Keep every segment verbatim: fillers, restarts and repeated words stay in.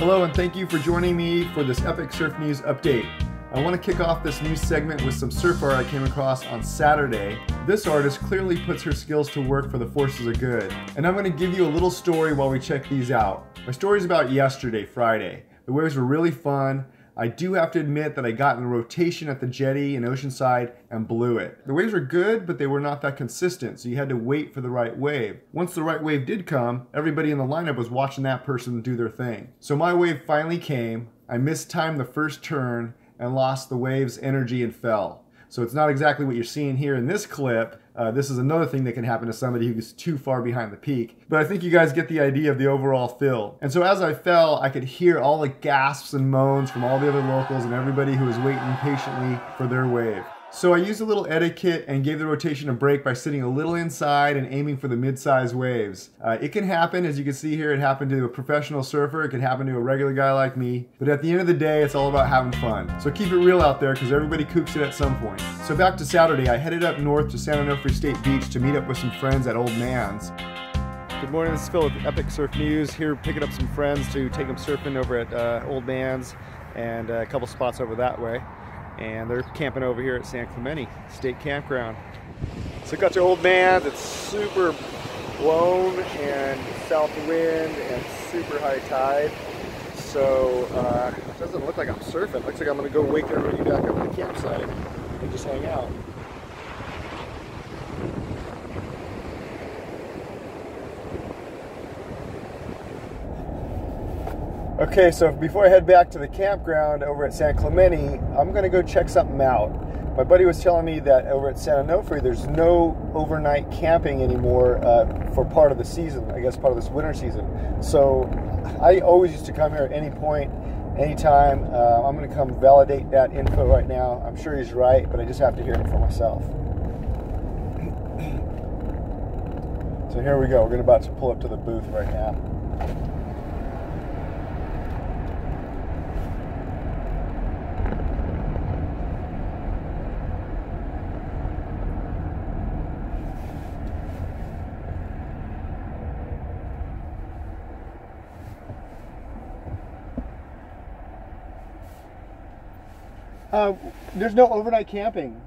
Hello and thank you for joining me for this Epic Surf News update. I want to kick off this new segment with some surf art I came across on Saturday. This artist clearly puts her skills to work for the forces of good. And I'm going to give you a little story while we check these out. My story is about yesterday, Friday. The waves were really fun. I do have to admit that I got in rotation at the jetty in Oceanside and blew it. The waves were good, but they were not that consistent, so you had to wait for the right wave. Once the right wave did come, everybody in the lineup was watching that person do their thing. So my wave finally came. I mistimed the first turn and lost the wave's energy and fell. So it's not exactly what you're seeing here in this clip. Uh, this is another thing that can happen to somebody who's too far behind the peak. But I think you guys get the idea of the overall feel. And so as I fell, I could hear all the gasps and moans from all the other locals and everybody who was waiting patiently for their wave. So I used a little etiquette and gave the rotation a break by sitting a little inside and aiming for the mid-size waves. Uh, it can happen, as you can see here, it happened to a professional surfer, it can happen to a regular guy like me. But at the end of the day, it's all about having fun. So keep it real out there, because everybody kooks it at some point. So back to Saturday, I headed up north to San Onofre State Beach to meet up with some friends at Old Man's. Good morning, this is Phil with Epic Surf News, here picking up some friends to take them surfing over at uh, Old Man's and uh, a couple spots over that way. And they're camping over here at San Clemente State Campground. So I got to Old Man's, it's super blown and south wind and super high tide. So uh, it doesn't look like I'm surfing, it looks like I'm gonna go wake everybody back up at the campsite and just hang out. Okay, so before I head back to the campground over at San Clemente, I'm gonna go check something out. My buddy was telling me that over at San Onofre, there's no overnight camping anymore uh, for part of the season, I guess part of this winter season. So I always used to come here at any point, anytime. Uh, I'm gonna come validate that info right now. I'm sure he's right, but I just have to hear it for myself. So here we go, we're about to pull up to the booth right now. Uh, there's no overnight camping.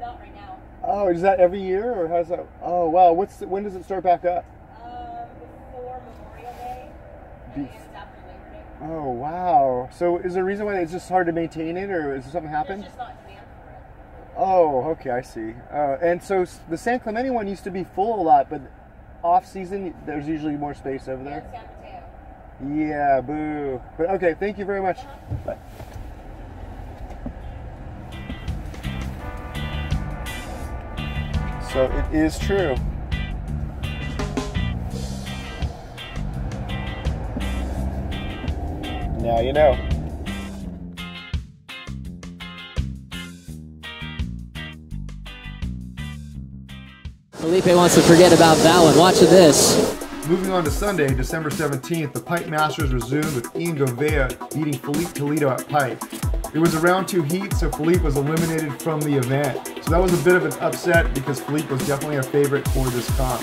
Not right now. Oh, is that every year or how's that? Oh wow, what's the, when does it start back up? Um, before Memorial Day. Be I think it's after Labor Day. Oh wow. So is there a reason why it's just hard to maintain it, or is there something happened? There's just not demand for it. Oh, okay, I see. Uh, and so the San Clemente one used to be full a lot, but off season there's usually more space over there. And San Mateo. Yeah, boo. But okay, thank you very much. Uh-huh. Bye. So it is true. Now you know. Filipe wants to forget about that one. Watch this. Moving on to Sunday, December seventeenth, the Pipe Masters resumed with Ian Gouveia beating Filipe Toledo at Pipe. It was a round two heat, so Filipe was eliminated from the event. So that was a bit of an upset because Filipe was definitely a favorite for this comp.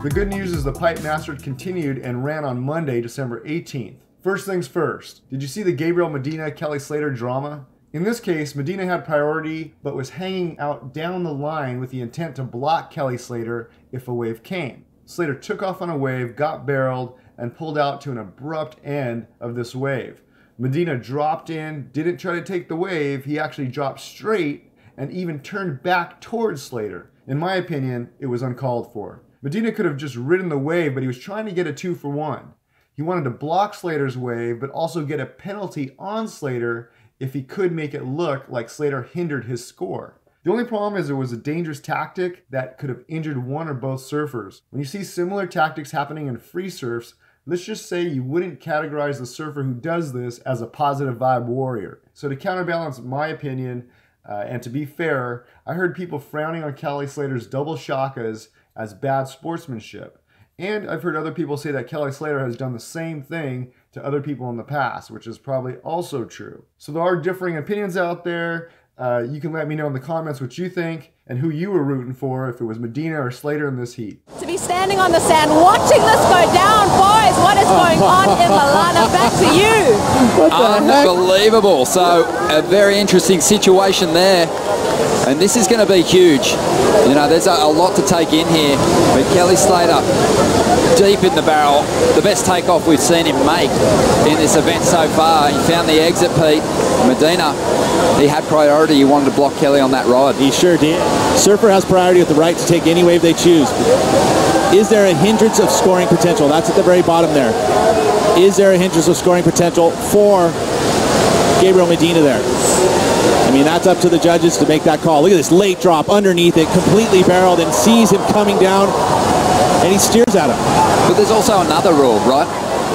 The good news is the Pipe Masters continued and ran on Monday, December eighteenth. First things first, did you see the Gabriel Medina, Kelly Slater drama? In this case, Medina had priority, but was hanging out down the line with the intent to block Kelly Slater if a wave came. Slater took off on a wave, got barreled, and pulled out to an abrupt end of this wave. Medina dropped in, didn't try to take the wave, he actually dropped straight and even turned back towards Slater. In my opinion, it was uncalled for. Medina could have just ridden the wave, but he was trying to get a two for one. He wanted to block Slater's wave, but also get a penalty on Slater if he could make it look like Slater hindered his score. The only problem is it was a dangerous tactic that could have injured one or both surfers. When you see similar tactics happening in free surfs, let's just say you wouldn't categorize the surfer who does this as a positive vibe warrior. So to counterbalance my opinion, uh, and to be fair, I heard people frowning on Kelly Slater's double shakas as bad sportsmanship. And I've heard other people say that Kelly Slater has done the same thing to other people in the past, which is probably also true. So there are differing opinions out there. Uh, you can let me know in the comments what you think and who you were rooting for, if it was Medina or Slater in this heat. To be standing on the sand watching this go down, boys, what is going on in Milano? Back to you. What the Unbelievable. Heck? So a very interesting situation there. And this is going to be huge. You know, there's a, a lot to take in here. But Kelly Slater, deep in the barrel, the best takeoff we've seen him make in this event so far. He found the exit, Pete. Medina, he had priority. He wanted to block Kelly on that ride. He sure did. Surfer has priority with the right to take any wave they choose. Is there a hindrance of scoring potential? That's at the very bottom there. Is there a hindrance of scoring potential for Gabriel Medina there? I mean, that's up to the judges to make that call. Look at this late drop underneath it, completely barreled, and sees him coming down, and he steers at him. But there's also another rule, right?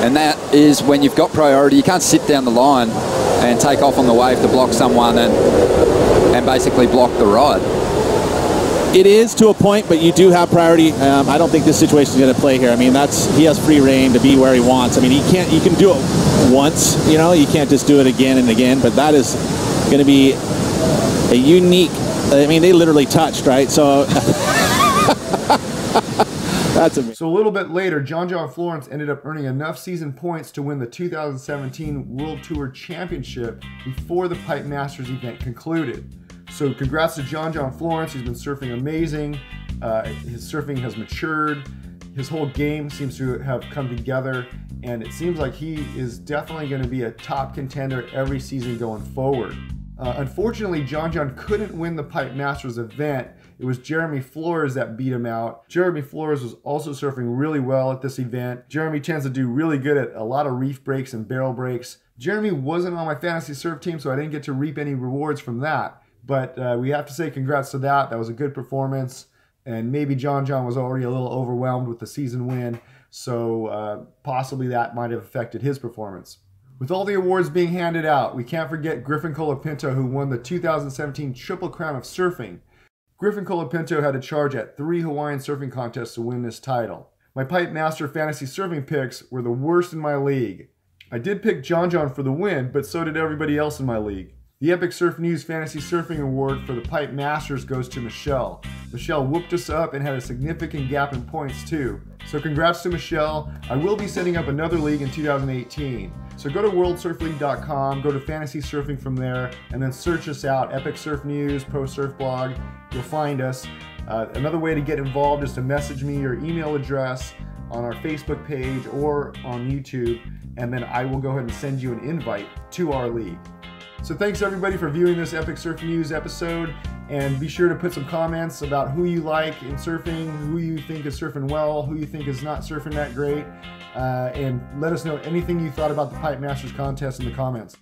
And that is when you've got priority, you can't sit down the line and take off on the wave to block someone and, and basically block the ride. It is to a point, but you do have priority. Um, I don't think this situation is going to play here. I mean, that's he has free reign to be where he wants. I mean, he can't. You can do it once, you know. You can't just do it again and again. But that is going to be a unique. I mean, they literally touched, right? So that's amazing. So a little bit later, John John Florence ended up earning enough season points to win the two thousand seventeen World Tour Championship before the Pipe Masters event concluded. So congrats to John John Florence. He's been surfing amazing. Uh, his surfing has matured. His whole game seems to have come together, and it seems like he is definitely going to be a top contender every season going forward. Uh, unfortunately, John John couldn't win the Pipe Masters event. It was Jeremy Flores that beat him out. Jeremy Flores was also surfing really well at this event. Jeremy tends to do really good at a lot of reef breaks and barrel breaks. Jeremy wasn't on my fantasy surf team, so I didn't get to reap any rewards from that. But uh, we have to say congrats to that. That was a good performance. And maybe John John was already a little overwhelmed with the season win. So uh, possibly that might have affected his performance. With all the awards being handed out, we can't forget Griffin Colapinto, who won the two thousand seventeen Triple Crown of Surfing. Griffin Colapinto had a charge at three Hawaiian surfing contests to win this title. My Pipe Master fantasy surfing picks were the worst in my league. I did pick John John for the win, but so did everybody else in my league. The Epic Surf News Fantasy Surfing Award for the Pipe Masters goes to Michelle. Michelle whooped us up and had a significant gap in points too. So congrats to Michelle. I will be setting up another league in two thousand eighteen. So go to World Surf League dot com, go to Fantasy Surfing from there, and then search us out, Epic Surf News, Pro Surf Blog, you'll find us. Uh, another way to get involved is to message me your email address on our Facebook page or on YouTube, and then I will go ahead and send you an invite to our league. So thanks everybody for viewing this Epic Surf News episode, and be sure to put some comments about who you like in surfing, who you think is surfing well, who you think is not surfing that great, uh, and let us know anything you thought about the Pipe Masters contest in the comments.